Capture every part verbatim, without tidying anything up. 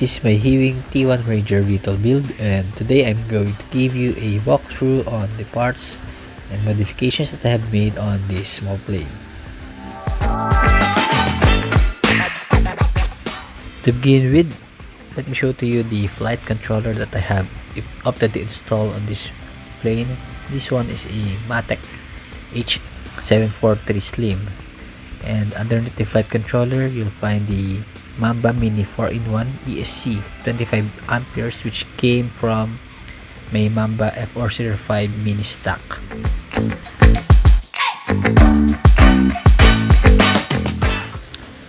This is my Hee Wing T one Ranger V TOL build, and today I'm going to give you a walkthrough on the parts and modifications that I have made on this small plane. To begin with, let me show to you the flight controller that I have opted to install on this plane. This one is a Matek H seven forty-three Slim, and underneath the flight controller you'll find the Mamba Mini four in one E S C twenty-five amperes, which came from my Mamba F four oh five mini stack.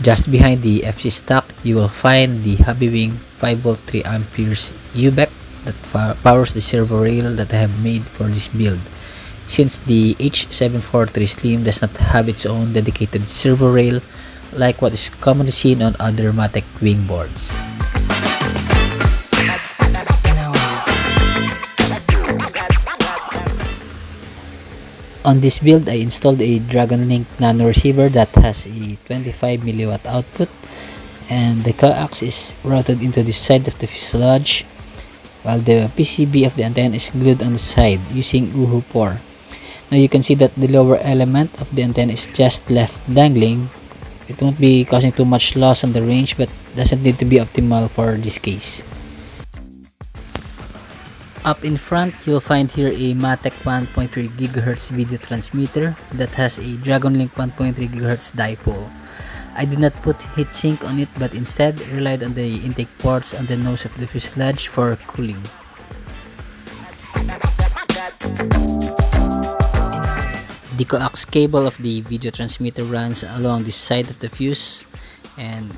Just behind the F C stack, you will find the Hobbywing five volt three amperes U B E C that powers the servo rail that I have made for this build. Since the H seven forty-three Slim does not have its own dedicated servo rail like what is commonly seen on other Matek wing boards. On this build, I installed a Dragonlink nano receiver that has a twenty-five milliwatt output, and the coax is routed into the side of the fuselage, while the P C B of the antenna is glued on the side using Uhu four. Now you can see that the lower element of the antenna is just left dangling. It won't be causing too much loss on the range, but doesn't need to be optimal for this case. Up in front, you'll find here a Matek one point three gigahertz video transmitter that has a Dragonlink one point three gigahertz dipole. I did not put heatsink on it, but instead relied on the intake ports on the nose of the fuselage for cooling. The coax cable of the video transmitter runs along the side of the fuse and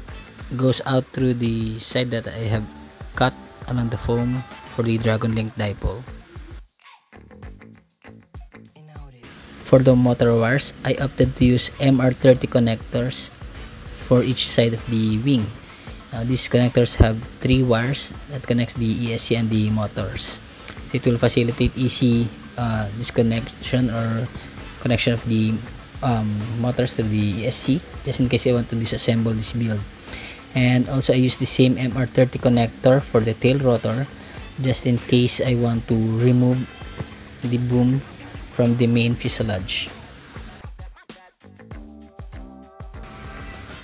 goes out through the side that I have cut along the foam for the Dragonlink dipole. For the motor wires, I opted to use M R thirty connectors for each side of the wing. Now, these connectors have three wires that connects the E S C and the motors. So it will facilitate easy uh, disconnection or connection of the um, motors to the E S C, just in case I want to disassemble this build. And also I use the same M R thirty connector for the tail rotor, just in case I want to remove the boom from the main fuselage.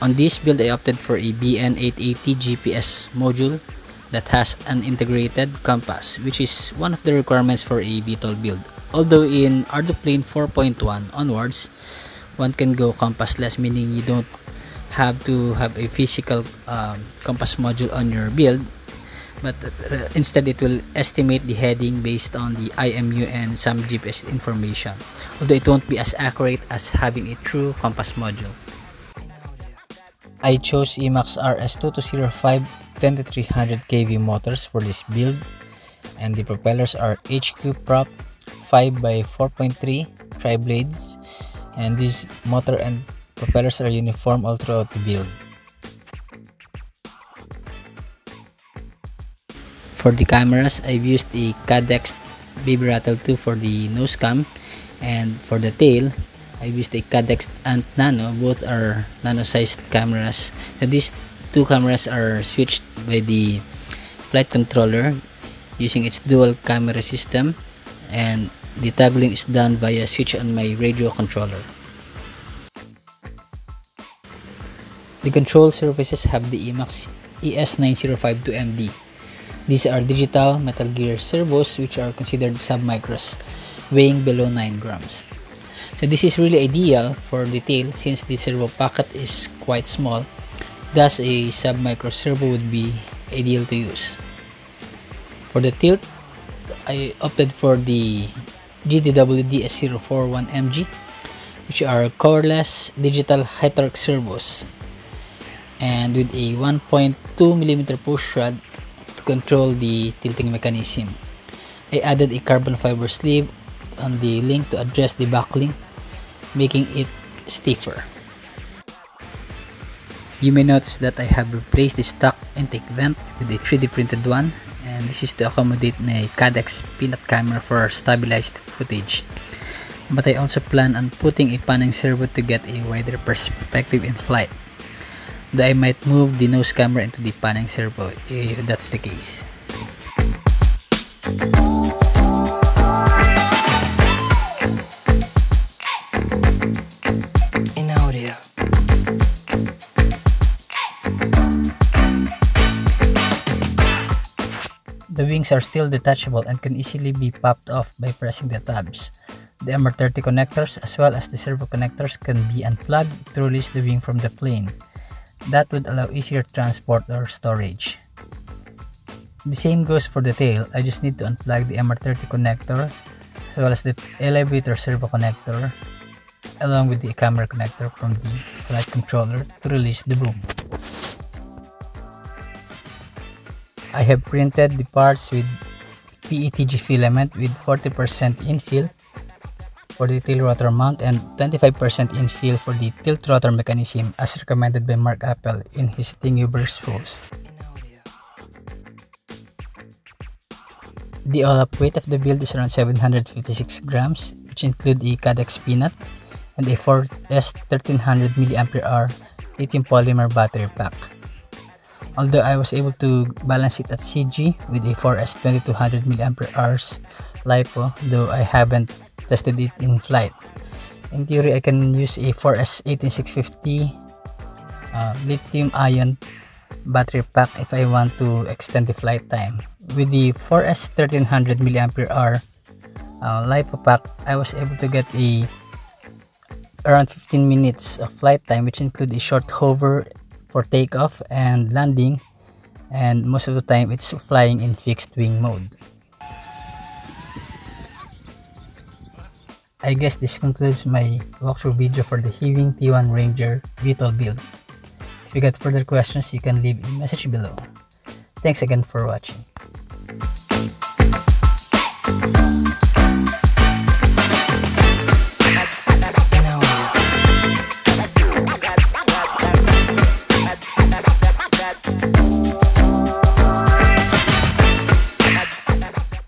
On this build, I opted for a B N eight eighty G P S module that has an integrated compass, which is one of the requirements for a V TOL build. Although in Arduplane four point one onwards, one can go compassless, meaning you don't have to have a physical um, compass module on your build, but uh, instead it will estimate the heading based on the I M U and some G P S information, although it won't be as accurate as having a true compass module. I chose EMAX R S two two zero five twenty-three hundred kilovolt motors for this build, and the propellers are H Q prop five by four point three tri-blades, and these motor and propellers are uniform all throughout the build. For the cameras, I've used the Caddx Baby Ratel two for the nose cam, and for the tail, I've used the Caddx Ant Nano. Both are nano-sized cameras. Now, these two cameras are switched by the flight controller using its dual camera system, and the toggling is done via switch on my radio controller. The control surfaces have the EMAX E S nine zero five two M D. These are digital Metal Gear servos, which are considered submicros, weighing below nine grams. So this is really ideal for detail, since the servo packet is quite small, thus a submicro servo would be ideal to use. For the tilt, I opted for the G D W D S zero four one M G, which are coreless digital high torque servos, and with a one point two millimeter push rod to control the tilting mechanism. I added a carbon fiber sleeve on the link to address the backlink, making it stiffer. You may notice that I have replaced the stock intake vent with a three D printed one, and this is to accommodate my Caddx peanut camera for stabilized footage. But I also plan on putting a panning servo to get a wider perspective in flight. that I might move the nose camera into the panning servo if that's the case. The wings are still detachable and can easily be popped off by pressing the tabs. The M R thirty connectors as well as the servo connectors can be unplugged to release the wing from the plane. That would allow easier transport or storage. The same goes for the tail. I just need to unplug the M R thirty connector as well as the elevator servo connector along with the camera connector from the flight controller to release the boom. I have printed the parts with P E T G filament with forty percent infill for the tail rotor mount and twenty-five percent infill for the tilt rotor mechanism as recommended by Mark Appel in his Thingiverse post. The all-up weight of the build is around seven hundred fifty-six grams, which include a Caddx peanut and a four S thirteen hundred milliamp hour lithium polymer battery pack. Although I was able to balance it at C G with a four S twenty-two hundred milliamp hour lipo, though I haven't tested it in flight. In theory, I can use a four S eighteen six fifty uh, lithium ion battery pack if I want to extend the flight time. With the four S thirteen hundred milliamp hour uh, lipo pack, I was able to get a around fifteen minutes of flight time, which includes a short hover for takeoff and landing, and most of the time it's flying in fixed wing mode. I guess this concludes my walkthrough video for the Hee Wing T one Ranger V TOL build. If you got further questions, you can leave a message below. Thanks again for watching.